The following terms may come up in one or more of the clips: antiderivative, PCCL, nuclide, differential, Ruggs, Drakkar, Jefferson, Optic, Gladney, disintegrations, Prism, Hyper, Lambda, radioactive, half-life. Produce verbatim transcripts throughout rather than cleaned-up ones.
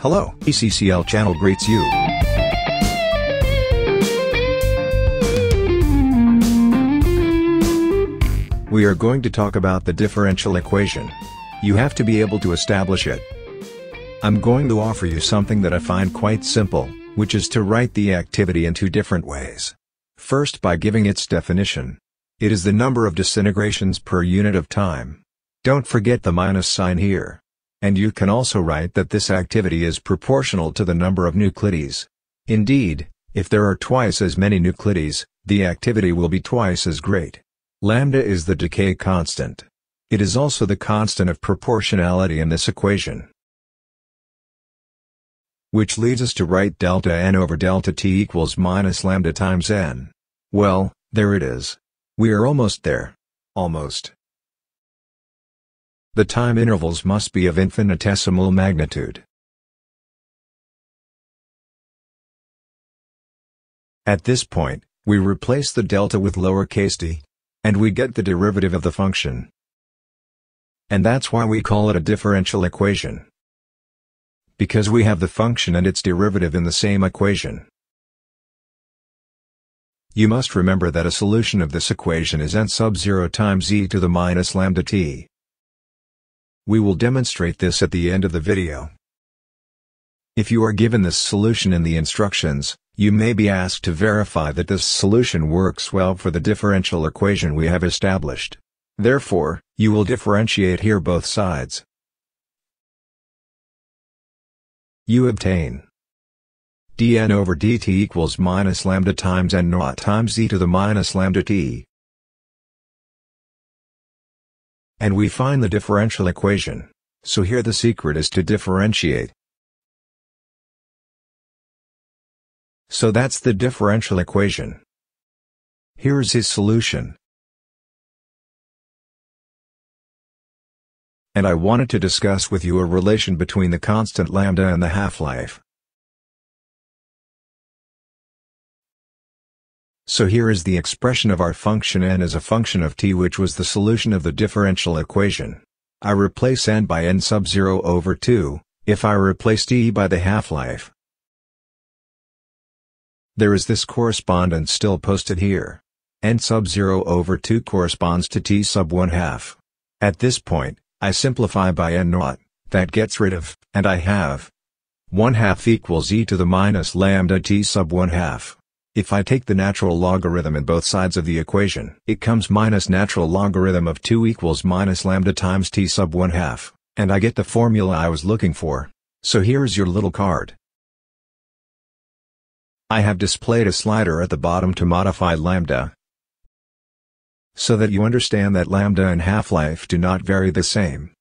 Hello, P C C L channel greets you. We are going to talk about the differential equation. You have to be able to establish it. I'm going to offer you something that I find quite simple, which is to write the activity in two different ways. First, by giving its definition. It is the number of disintegrations per unit of time. Don't forget the minus sign here. And you can also write that this activity is proportional to the number of nuclides. Indeed, if there are twice as many nuclides, the activity will be twice as great. Lambda is the decay constant. It is also the constant of proportionality in this equation. Which leads us to write delta n over delta t equals minus lambda times n. Well, there it is. We are almost there. Almost. The time intervals must be of infinitesimal magnitude. At this point, we replace the delta with lowercase d, and we get the derivative of the function. And that's why we call it a differential equation. Because we have the function and its derivative in the same equation. You must remember that a solution of this equation is n sub zero times e to the minus lambda t. We will demonstrate this at the end of the video. If you are given this solution in the instructions, you may be asked to verify that this solution works well for the differential equation we have established. Therefore, you will differentiate here both sides. You obtain dn over dt equals minus lambda times n naught times e to the minus lambda t. And we find the differential equation. So here the secret is to differentiate. So that's the differential equation. Here is his solution. And I wanted to discuss with you a relation between the constant lambda and the half-life. So here is the expression of our function n as a function of t, which was the solution of the differential equation. I replace n by n sub zero over two, if I replace t by the half-life. There is this correspondence still posted here. N sub zero over two corresponds to t sub one half. At this point, I simplify by n naught, that gets rid of, and I have one half equals e to the minus lambda t sub one half. If I take the natural logarithm in both sides of the equation, it comes minus natural logarithm of two equals minus lambda times t sub one half, and I get the formula I was looking for. So here's your little card. I have displayed a slider at the bottom to modify lambda, so that you understand that lambda and half-life do not vary the same.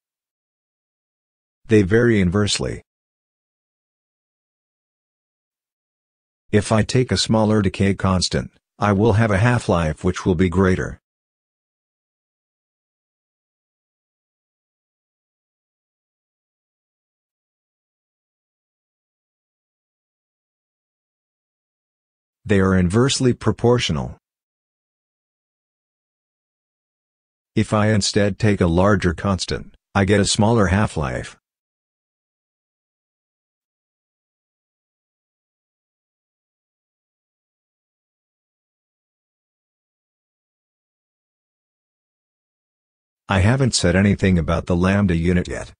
They vary inversely. If I take a smaller decay constant, I will have a half-life which will be greater. They are inversely proportional. If I instead take a larger constant, I get a smaller half-life. I haven't said anything about the lambda unit yet.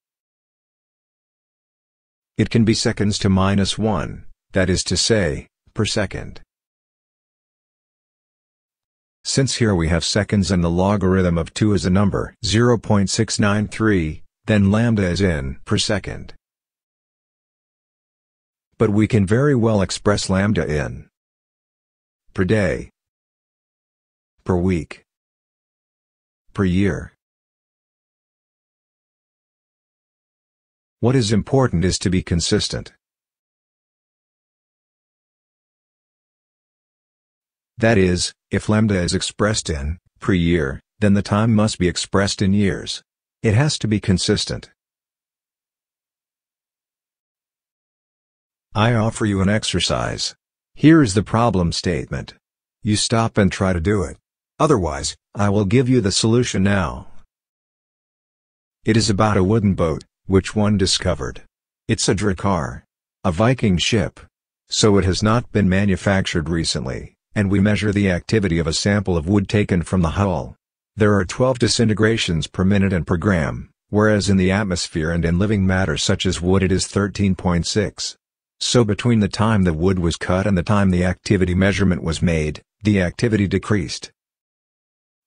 It can be seconds to minus one, that is to say, per second. Since here we have seconds and the logarithm of two is a number zero point six nine three, then lambda is in per second. But we can very well express lambda in per day, per week, per year. What is important is to be consistent. That is, if lambda is expressed in per year, then the time must be expressed in years. It has to be consistent. I offer you an exercise. Here is the problem statement. You stop and try to do it. Otherwise, I will give you the solution now. It is about a wooden boat, which one discovered. It's a Drakkar. a Viking ship. So it has not been manufactured recently, and we measure the activity of a sample of wood taken from the hull. There are twelve disintegrations per minute and per gram, whereas in the atmosphere and in living matter such as wood it is thirteen point six. So between the time the wood was cut and the time the activity measurement was made, the activity decreased.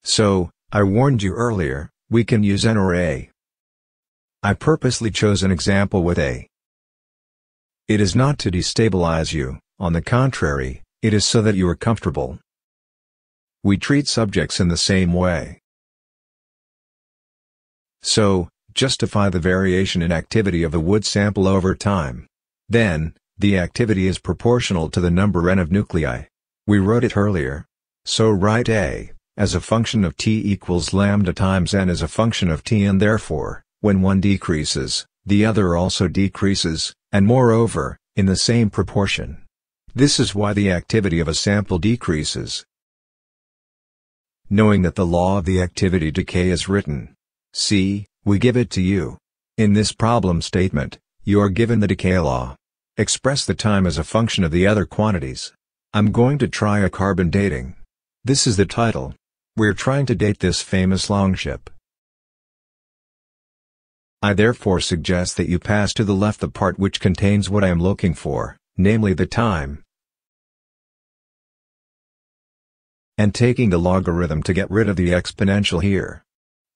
So, I warned you earlier, we can use N or A. I purposely chose an example with A. It is not to destabilize you, on the contrary, it is so that you are comfortable. We treat subjects in the same way. So, justify the variation in activity of the wood sample over time. Then, the activity is proportional to the number N of nuclei. We wrote it earlier. So write A, as a function of T equals lambda times N as a function of T, and therefore, when one decreases, the other also decreases, and moreover, in the same proportion. This is why the activity of a sample decreases. Knowing that the law of the activity decay is written. See, we give it to you. In this problem statement, you are given the decay law. Express the time as a function of the other quantities. I'm going to try a carbon dating. This is the title. We're trying to date this famous longship. I therefore suggest that you pass to the left the part which contains what I am looking for, namely the time. And taking the logarithm to get rid of the exponential here.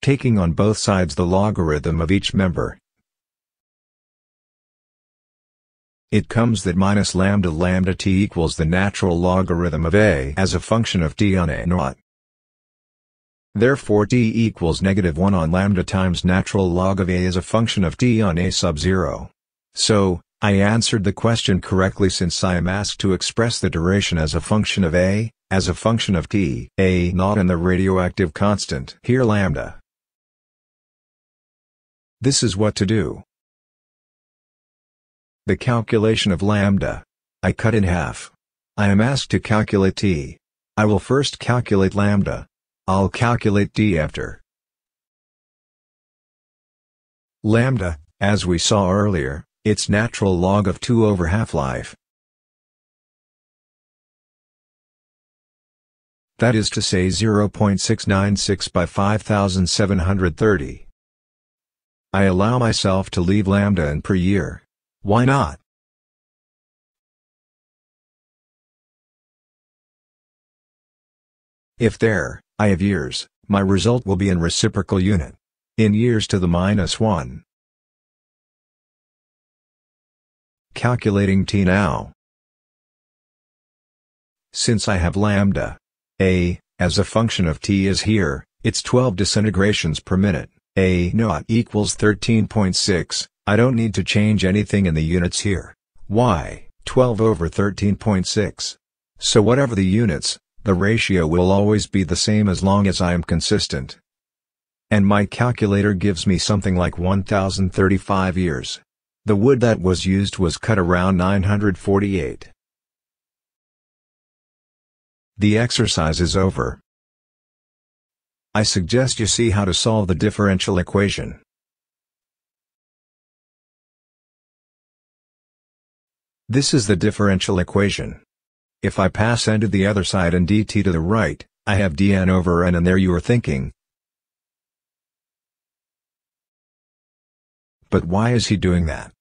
Taking on both sides the logarithm of each member. It comes that minus lambda lambda t equals the natural logarithm of A as a function of t on A naught. Therefore t equals negative one on lambda times natural log of A as a function of t on A sub zero. So, I answered the question correctly since I am asked to express the duration as a function of A, as a function of T, A naught and the radioactive constant here lambda. This is what to do. The calculation of lambda. I cut in half. I am asked to calculate T. I will first calculate lambda. I'll calculate T after. Lambda, as we saw earlier, it's natural log of two over half-life. That is to say zero point six nine six by five thousand seven hundred thirty. I allow myself to leave lambda in per year. Why not? If there, I have years, my result will be in reciprocal unit. In years to the minus one. Calculating T now. Since I have lambda. A, as a function of T is here, it's twelve disintegrations per minute, A naught equals thirteen point six, I don't need to change anything in the units here. Why, twelve over thirteen point six. So whatever the units, the ratio will always be the same as long as I am consistent. And my calculator gives me something like one thousand thirty-five years. The wood that was used was cut around nine hundred forty-eight. The exercise is over. I suggest you see how to solve the differential equation. This is the differential equation. If I pass N to the other side and dt to the right, I have dN over N, and there you are thinking, but why is he doing that?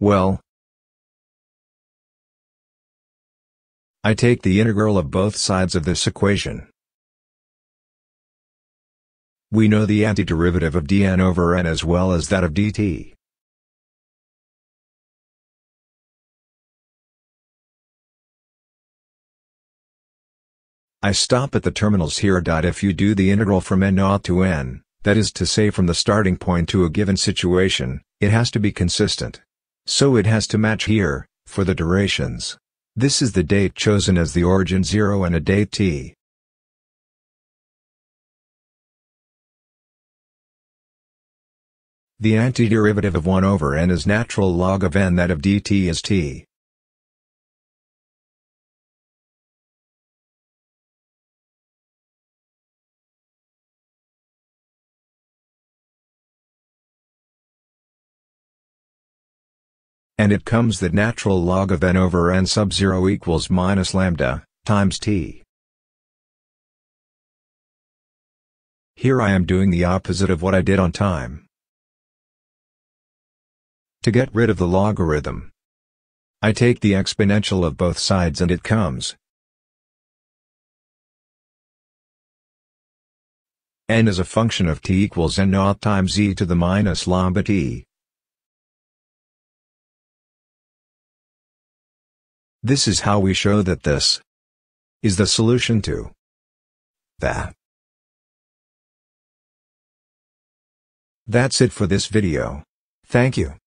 Well, I take the integral of both sides of this equation. We know the antiderivative of dN over N as well as that of dt. I stop at the terminals here. If you do the integral from N naught to N, that is to say from the starting point to a given situation, it has to be consistent. So it has to match here, for the durations. This is the date chosen as the origin zero and a date t. The antiderivative of one over N is natural log of N, that of dt is t. and it comes that natural log of n over n sub zero equals minus lambda, times t. Here I am doing the opposite of what I did on time. To get rid of the logarithm, I take the exponential of both sides and it comes n is a function of t equals n naught times e to the minus lambda t. This is how we show that this is the solution to that. That's it for this video. Thank you.